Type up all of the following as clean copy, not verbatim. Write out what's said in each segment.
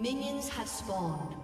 Minions have spawned.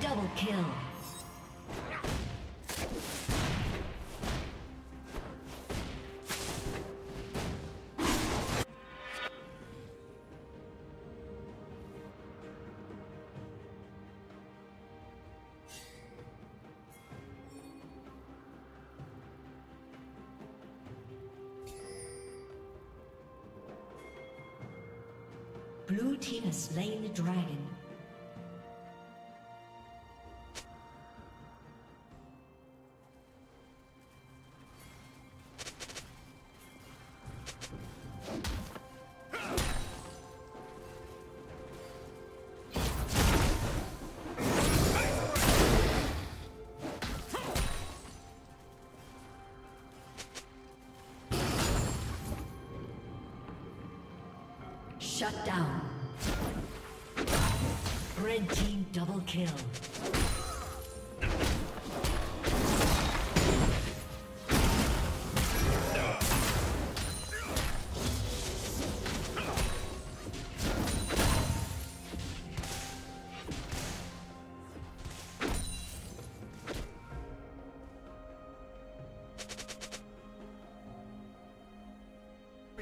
Double kill. Blue team has slain the dragon. Shut down. Red team double kill.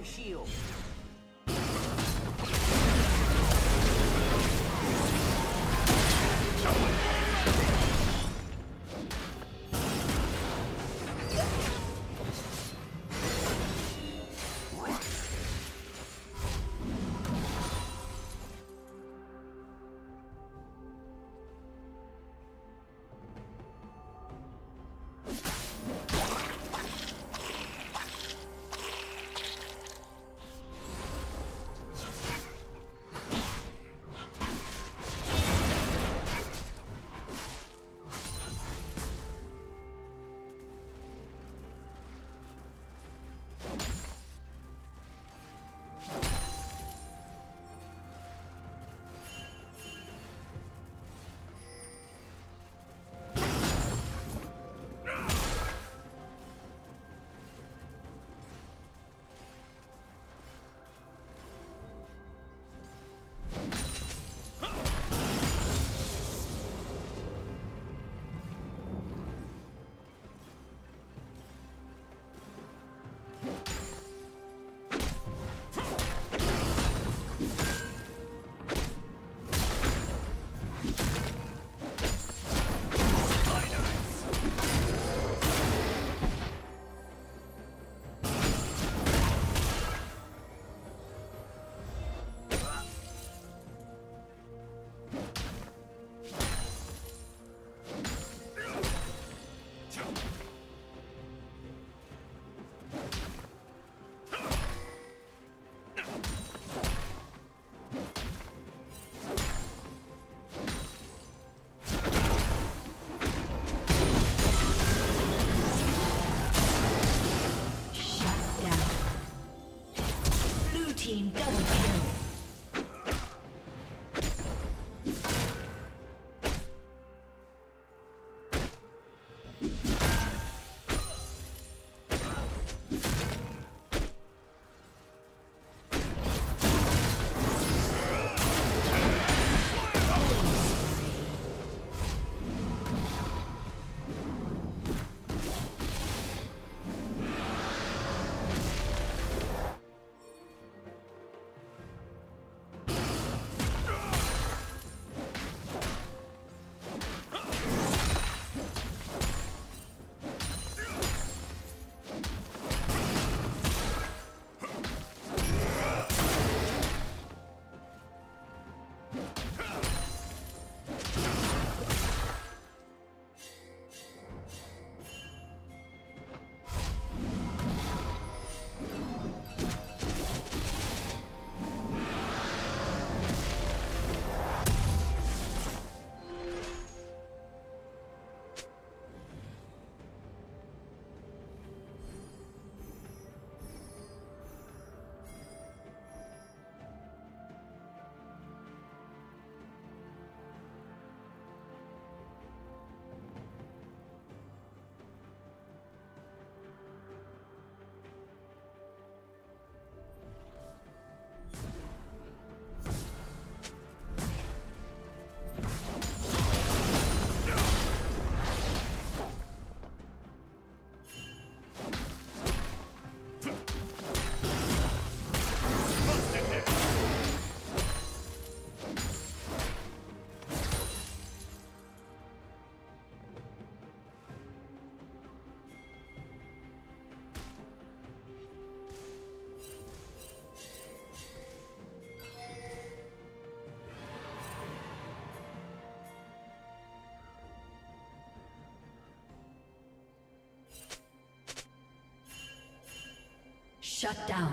Shield. Shut down.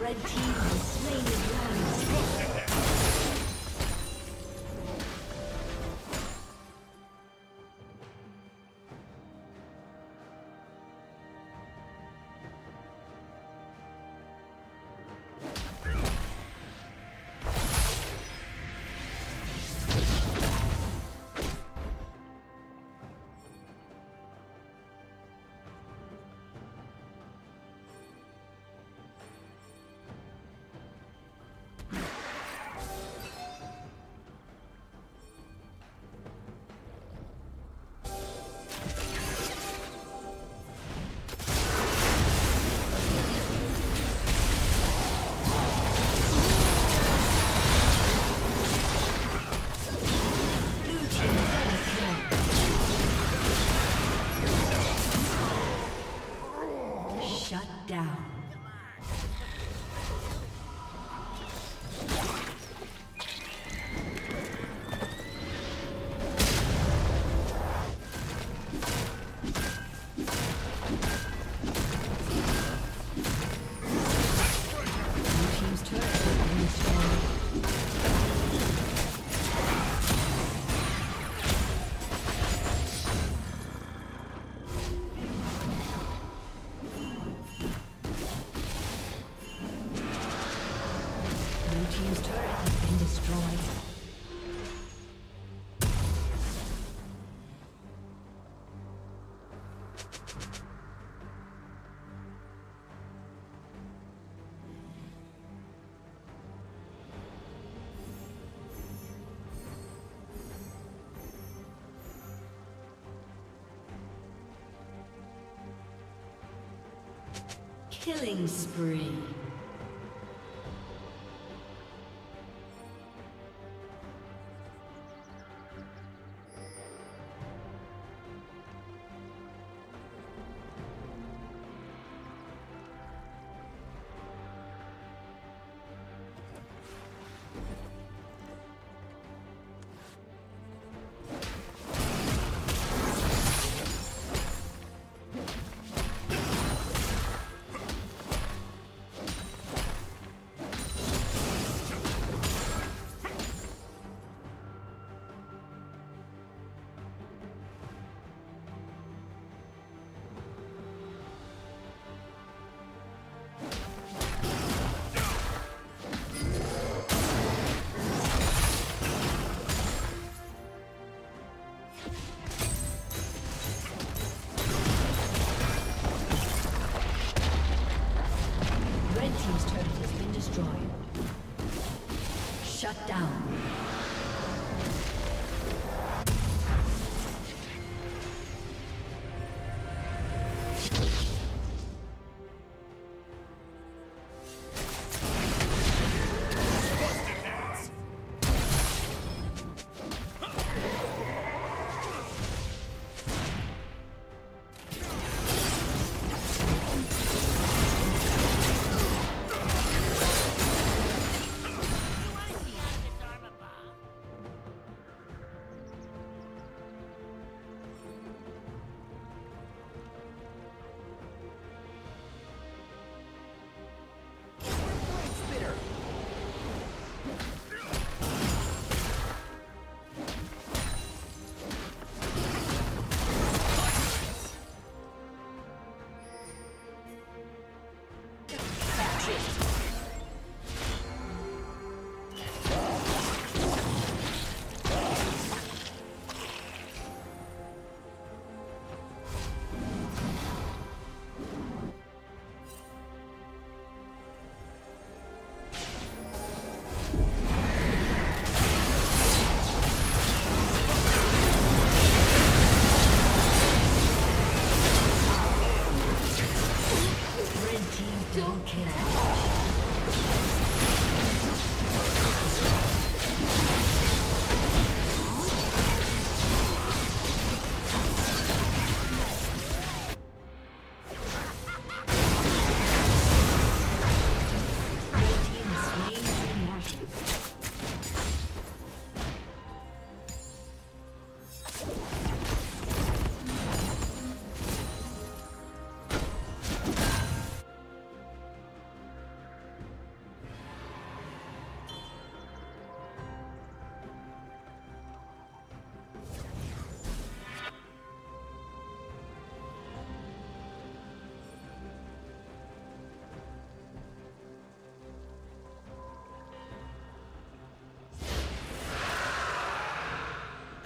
Red team has slain the lion. Killing spree.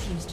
Team's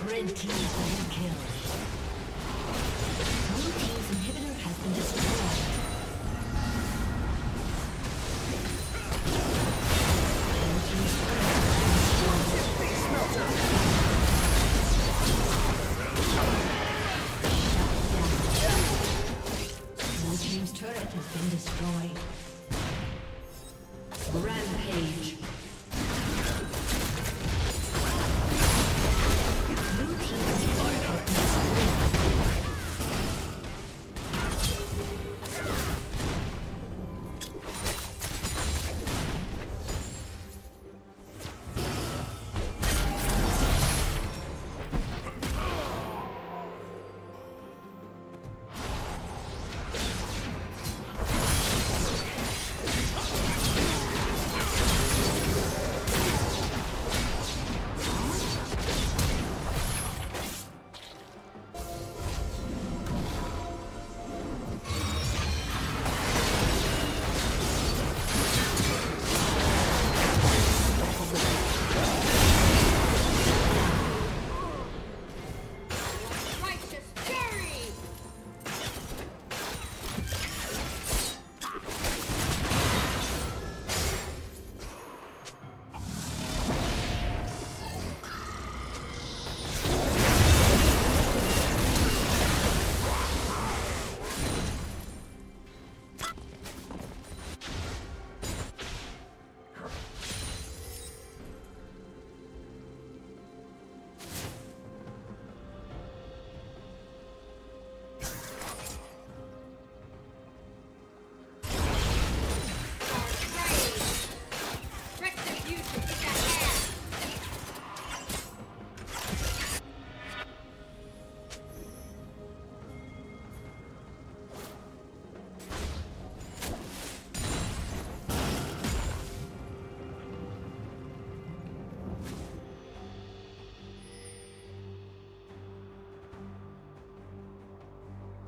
Red team's been killed. Blue team's inhibitor has been destroyed. Blue team's turret has been destroyed. Rampage.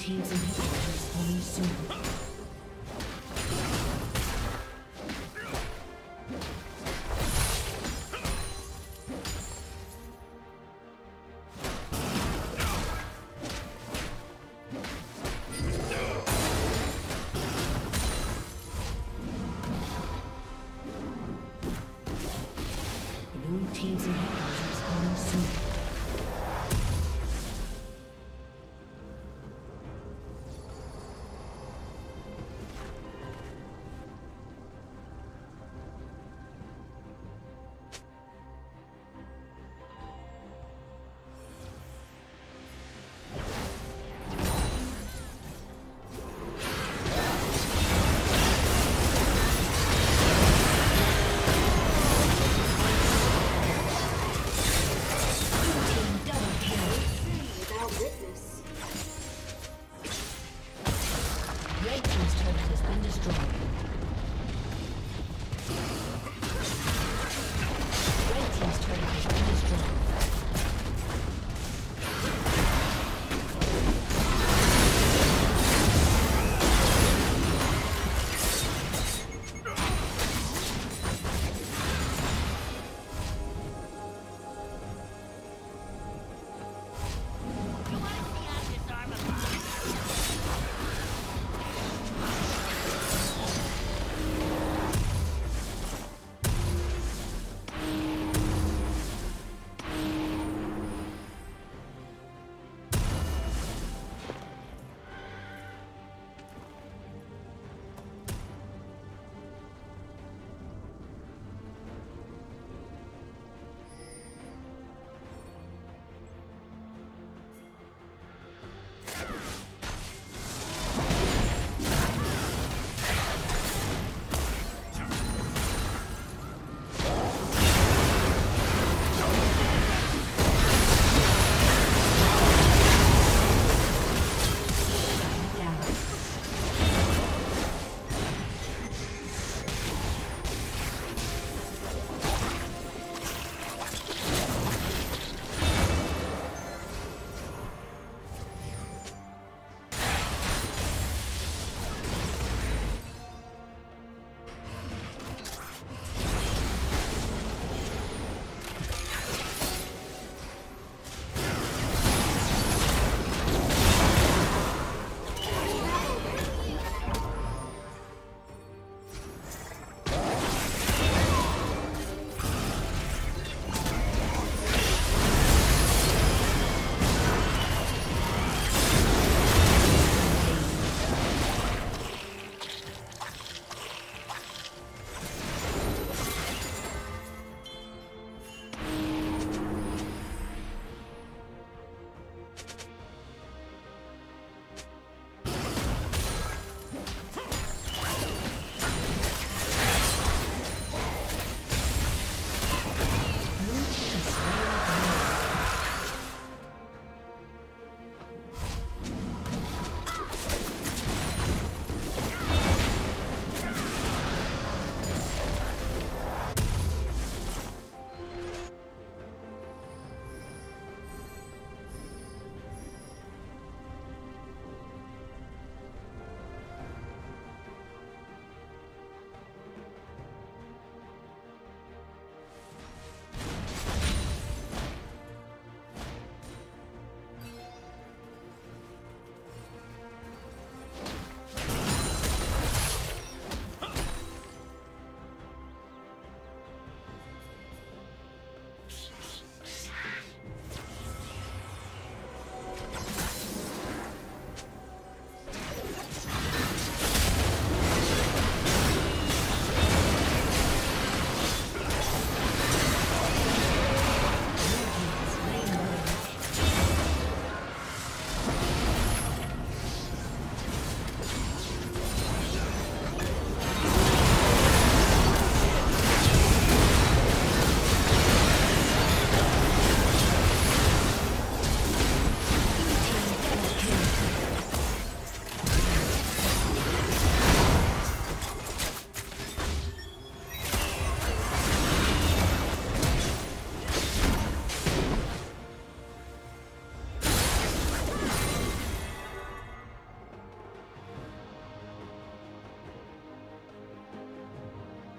Teams and headquarters coming soon.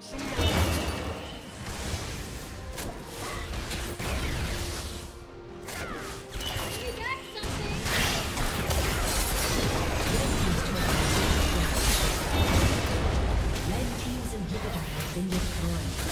Red team's inhibitor has been destroyed.